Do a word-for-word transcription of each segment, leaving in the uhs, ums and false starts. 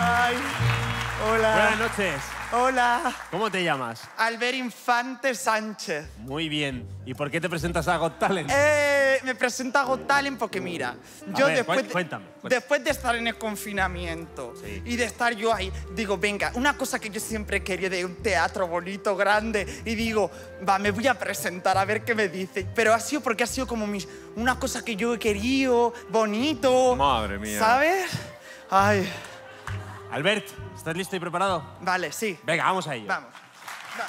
Ay, hola. Buenas noches. Hola. ¿Cómo te llamas? Albert Infante Sánchez. Muy bien. ¿Y por qué te presentas a Got Talent? Eh, me presento a Got Talent porque, mira, a yo ver, después, cu cuéntame, cuéntame. después de estar en el confinamiento sí. y de estar yo ahí, digo, venga, una cosa que yo siempre quería de un teatro bonito, grande, y digo, va, me voy a presentar a ver qué me dice. Pero ha sido porque ha sido como mis, una cosa que yo he querido, bonito. Madre mía. ¿Sabes? Ay. Albert, ¿estás listo y preparado? Vale, sí. Venga, vamos a ello. Vamos. Va.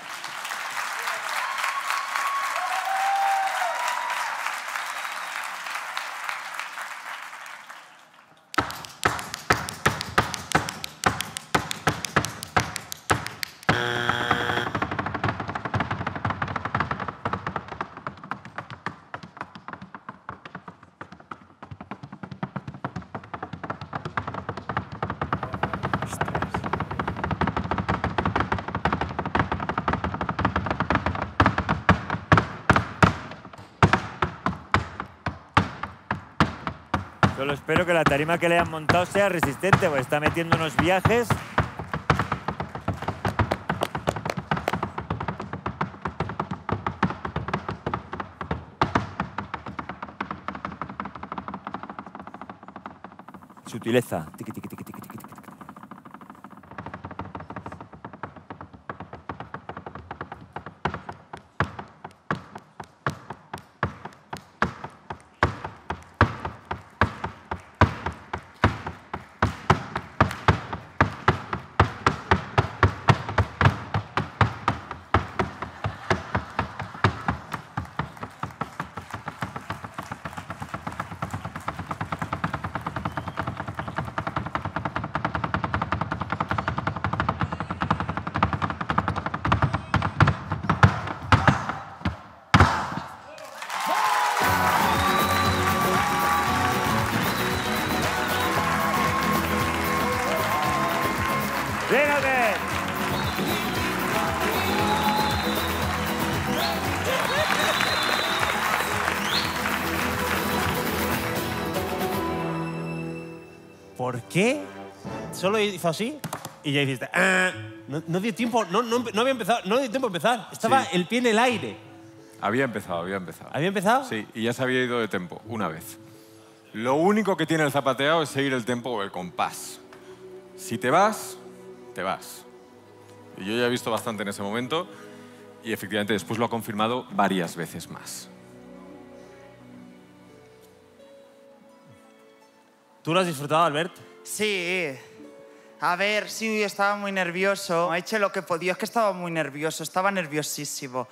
Solo espero que la tarima que le han montado sea resistente, porque está metiendo unos viajes. Sutileza. Tiqui, tiqui, tiqui, tiqui, tiqui, tiqui. ¿Por qué? Solo hizo así y ya hiciste. Ah, no, no dio tiempo, no, no, no había empezado, no dio tiempo a empezar. Estaba sí. el pie en el aire. Había empezado, había empezado. ¿Había empezado? Sí, y ya se había ido de tempo una vez. Lo único que tiene el zapateado es seguir el tempo o el compás. Si te vas, te vas. Y yo ya he visto bastante en ese momento y efectivamente después lo ha confirmado varias veces más. ¿Tú lo has disfrutado, Albert? Sí. A ver, sí, estaba muy nervioso. He hecho lo que podía. Es que estaba muy nervioso. Estaba nerviosísimo.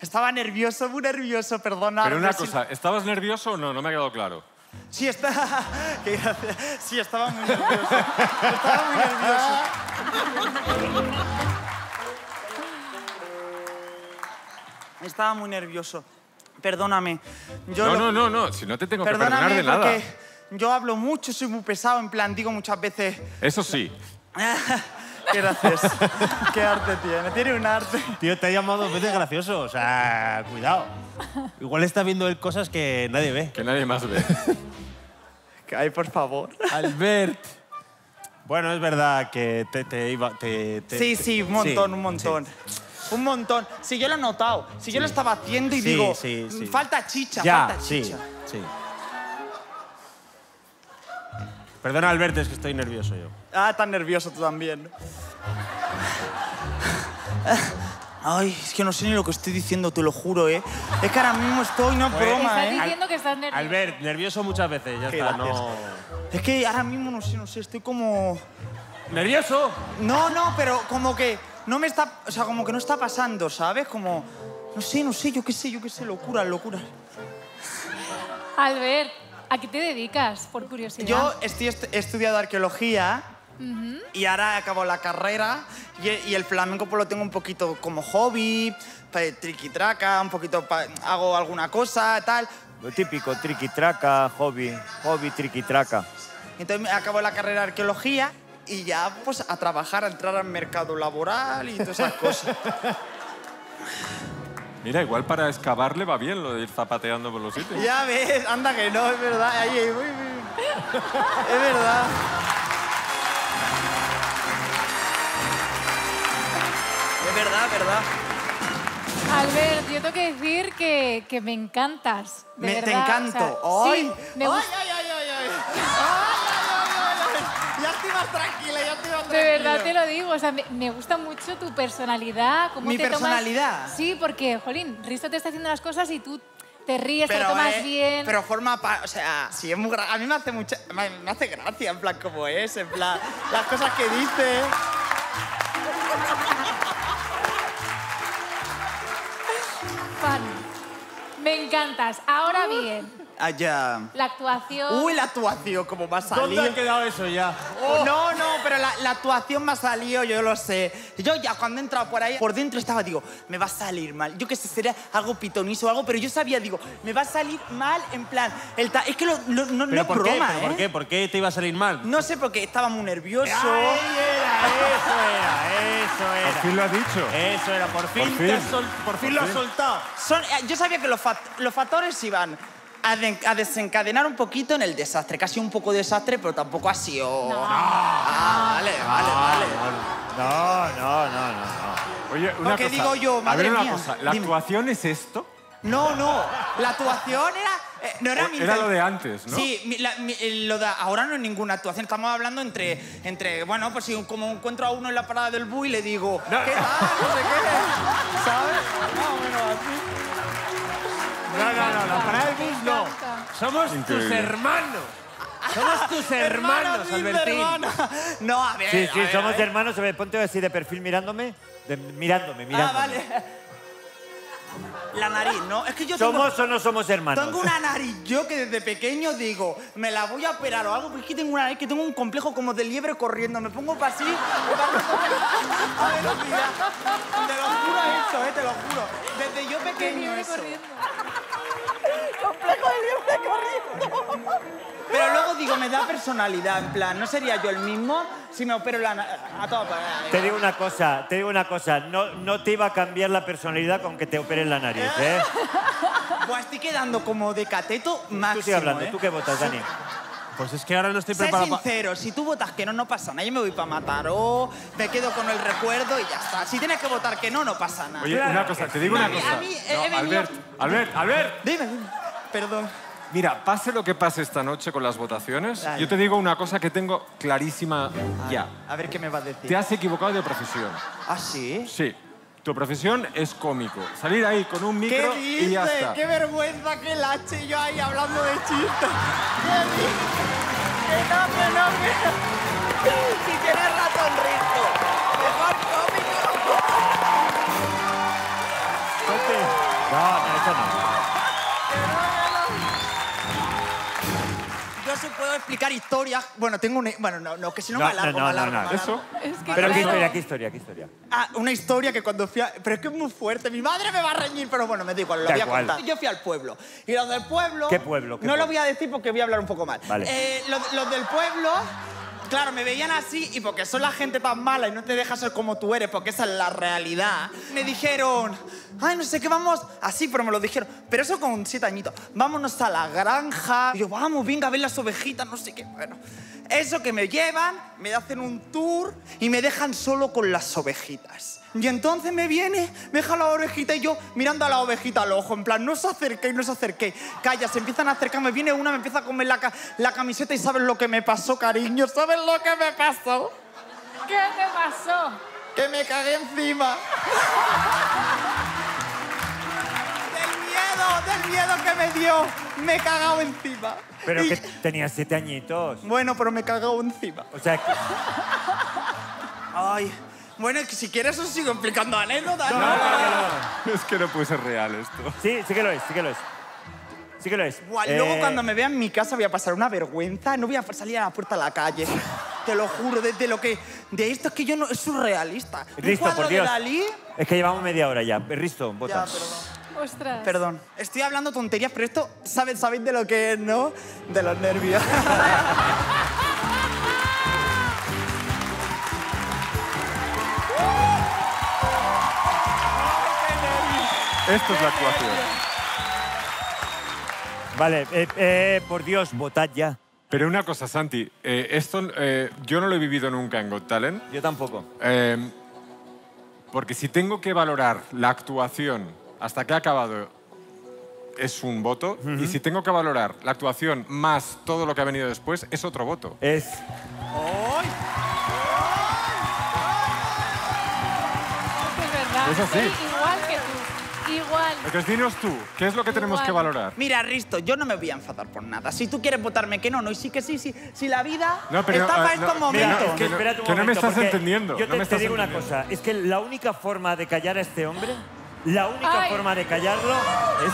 Estaba nervioso, muy nervioso, perdona. Pero una cosa, ¿estabas nervioso o no? No me ha quedado claro. Sí, está... sí estaba muy nervioso. Estaba muy nervioso. Estaba muy nervioso. Perdóname. Yo no, lo... no, no, no. Si no te tengo perdóname que perdonar de nada. Porque... yo hablo mucho, soy muy pesado, en plan, digo muchas veces... Eso sí. ¿Qué haces? ¿Qué arte tiene? Tiene un arte. Tío, te ha llamado dos veces gracioso, o sea, cuidado. Igual está viendo él cosas que nadie ve. Que nadie más ve. Ay, por favor. Albert. Bueno, es verdad que te, te iba... Te, te, sí, sí, un montón, sí, un montón. Sí. Un montón. Si yo lo he notado, si yo sí. lo estaba haciendo y sí, digo, sí, sí. falta chicha, ya, falta chicha. Sí, sí. Perdona, Albert, es que estoy nervioso yo. Ah, tan nervioso tú también. Ay, es que no sé ni lo que estoy diciendo, te lo juro, ¿eh? Es que ahora mismo estoy, no es pues, broma, ¿eh? Estás diciendo que estás nervioso. Albert, nervioso muchas veces, ya está, no... Es que ahora mismo, no sé, no sé, estoy como... ¿Nervioso? No, no, pero como que no me está... O sea, como que no está pasando, ¿sabes? Como... No sé, no sé, yo qué sé, yo qué sé, locura, locura. Albert... ¿A qué te dedicas, por curiosidad? Yo estoy est he estudiado arqueología uh-huh. y ahora acabo la carrera y, y el flamenco pues lo tengo un poquito como hobby, triquitraca, un poquito hago alguna cosa, tal. Lo típico, triquitraca, hobby, hobby, triquitraca. Entonces acabo la carrera de arqueología y ya pues a trabajar, a entrar al mercado laboral y todas esas cosas. Mira, igual para excavarle va bien lo de ir zapateando por los sitios. Ya ves, anda que no, es verdad. Ahí, ahí, ahí, ahí. Es verdad. verdad, verdad. Albert, yo tengo que decir que, que me encantas. De me, verdad. Te encanto. O sea, sí, me gusta. ¡Ay, ay, ay, ay! ¡Ay, ay, ay! Ya estoy más tranquila, ya estoy más tranquila. De verdad te lo digo. O sea, me, me gusta mucho tu personalidad. Cómo ¿Mi te personalidad? Tomas... Sí, porque, jolín, Risto te está haciendo las cosas y tú... Te ríes, pero, te lo tomas eh, bien. Pero forma... O sea, sí, es muy gra a mí me hace, mucha me, me hace gracia, en plan, como es, en plan... las cosas que dice... Fan. Me encantas. Ahora bien... Allá. La actuación... Uy, la actuación, como me ha salido. ¿Dónde ha quedado eso ya? Oh. No, no, pero la, la actuación me ha salido, yo lo sé. Yo ya cuando he entrado por ahí, por dentro estaba, digo, me va a salir mal. Yo qué sé, sería algo pitonizo o algo, pero yo sabía, digo, me va a salir mal en plan... El ta es que lo, lo, no, no es por broma, qué? ¿Pero eh? ¿Por qué? ¿Por qué te iba a salir mal? No sé, porque estaba muy nervioso. ¡Ay, era, eso era, eso era! Por fin lo has dicho. Eso era, por fin, por fin. Te has sol por fin por lo fin. has soltado. Son, yo sabía que los, fa los factores iban... A, de, a desencadenar un poquito en el desastre. Casi un poco desastre, pero tampoco ha sido... No. no. Ah, vale, vale, no, vale. No, no, no, no. Oye, una Porque cosa... digo yo, madre a ver una mía. Cosa. ¿La Dime. actuación es esto? No, no. La actuación era... Eh, no era, mi era lo de antes, ¿no? Sí, mi, la, mi, lo de ahora no es ninguna actuación. Estamos hablando entre... entre bueno, pues si como encuentro a uno en la parada del bus y le digo... No. ¿Qué tal? No sé qué. ¿Sabes? No, bueno, así... No, no, no, la parada del bus no. Somos Increíble. tus hermanos. Somos tus hermanos, Albertín. No, a ver, Sí, sí, a ver, somos a ver. hermanos. A ver, ponte así de perfil mirándome. De, mirándome, mirándome. Ah, vale. La nariz, ¿no? Es que yo ¿Somos tengo, o no somos hermanos? Tengo una nariz yo que desde pequeño digo, me la voy a operar o algo, porque es que tengo una nariz que tengo un complejo como de liebre corriendo. Me pongo para así, a velocidad. Te lo juro eso, eh, te lo juro. Desde yo pequeño eso. Complejo de liebre corriendo. Pero luego digo, me da personalidad, en plan, ¿no sería yo el mismo si me opero la nariz? A todo. Te digo una cosa, te digo una cosa. No, no te iba a cambiar la personalidad con que te operes la nariz, ¿eh? Pues estoy quedando como de cateto máximo, Tú sigue hablando, ¿eh? ¿Tú qué votas, Dani? Pues es que ahora no estoy preparado. Sé sincero, pa... si tú votas que no, no pasa nada. Yo me voy para Mataró, me quedo con el recuerdo y ya está. Si tienes que votar que no, no pasa nada. Oye, claro, una cosa, te digo una mí, cosa. A mí, no, he venido... Albert, Albert, Albert. Dime, dime. Perdón. Mira, pase lo que pase esta noche con las votaciones, Dale. yo te digo una cosa que tengo clarísima Dale. ya. A ver qué me vas a decir. Te has equivocado de profesión. ¿Ah, sí? Sí. Tu profesión es cómico. Salir ahí con un micro ¿Qué dices? y ya está. ¡Qué vergüenza que lache yo ahí hablando de chistes! ¡Qué dices? ¡No, que no, que no! ¡Si tienes razón, Risto! ¡Mejor cómico! Ponte. No, no, eso no. Yo sí puedo explicar historias... Bueno, tengo una... Bueno, no, no que si no, no me alargo, no, no, me alargo, no, no, no. ¿Eso? Es que Pero claro. ¿qué historia, qué historia, qué historia? Ah, una historia que cuando fui a... Pero es que es muy fuerte. Mi madre me va a reñir, pero bueno, me da igual, lo voy a contar. Yo fui al pueblo. Y los del pueblo... ¿Qué pueblo? ¿Qué no pueblo? Lo voy a decir porque voy a hablar un poco mal. Vale. Eh, los, los del pueblo... Claro, me veían así y porque son la gente tan mala y no te dejas ser como tú eres, porque esa es la realidad, me dijeron, ay, no sé qué, vamos, así, pero me lo dijeron, pero eso con siete añitos, vámonos a la granja, y yo, vamos, venga a ver las ovejitas, no sé qué, bueno, eso que me llevan, me hacen un tour y me dejan solo con las ovejitas. Y entonces me viene, me deja la orejita y yo mirando a la ovejita al ojo, en plan, no se acerquéis, no se acerquéis. Calla, se empiezan a acercar, me viene una, me empieza a comer la, ca la camiseta y ¿sabes lo que me pasó, cariño? ¿Sabes lo que me pasó? ¿Qué te pasó? Que me cagué encima. Del miedo que me dio, me he cagado encima. Pero y... que tenías siete añitos. Bueno, pero me he cagado encima. O sea que... Ay... Bueno, si quieres os sigo explicando anécdotas. No, no, no, no. Es que no puede ser real esto. Sí, sí que lo es, sí que lo es. Sí que lo es. Buah, eh... Luego cuando me vea en mi casa voy a pasar una vergüenza. No voy a salir a la puerta a la calle. Te lo juro, desde lo que... De esto es que yo no... Es surrealista. Risto, por Dios. Dalí... Es que llevamos media hora ya. Risto, vota. Ya, perdón. Ostras. Perdón. Estoy hablando tonterías, pero esto... ¿Sabéis, sabéis de lo que es, no? De los nervios. Esto es la actuación. Vale, eh, eh, por Dios, votad ya. Pero una cosa, Santi, eh, esto eh, yo no lo he vivido nunca en Got Talent. Yo tampoco. Eh, Porque si tengo que valorar la actuación hasta que ha acabado, es un voto. Uh-huh. Y si tengo que valorar la actuación más todo lo que ha venido después, es otro voto. Es... ¡Ay! Es verdad. Es así. Igual que tú. Igual. Entonces, dinos tú, ¿qué es lo que igual tenemos que valorar? Mira, Risto, yo no me voy a enfadar por nada. Si tú quieres votarme que no, no. Y sí que sí, sí. Si la vida no, pero, está uh, para no, estos momentos. No, es que, espera tu que momento, no me estás entendiendo. Yo te, no me te digo una cosa. Es que la única forma de callar a este hombre, la única Ay. forma de callarlo es...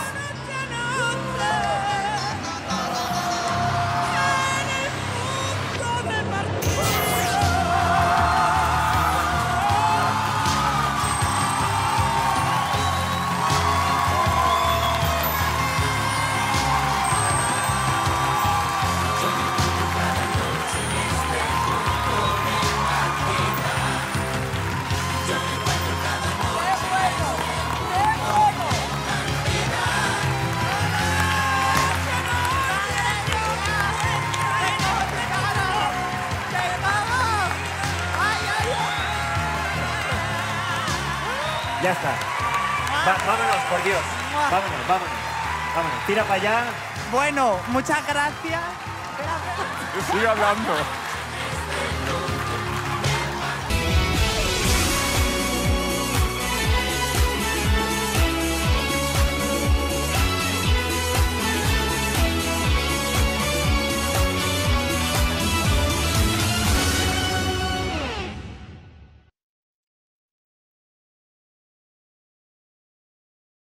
Ya está. Va, vámonos, por Dios. Vámonos, vámonos. Vámonos. Tira para allá. Bueno, muchas gracias. Gracias. Yo sigo hablando.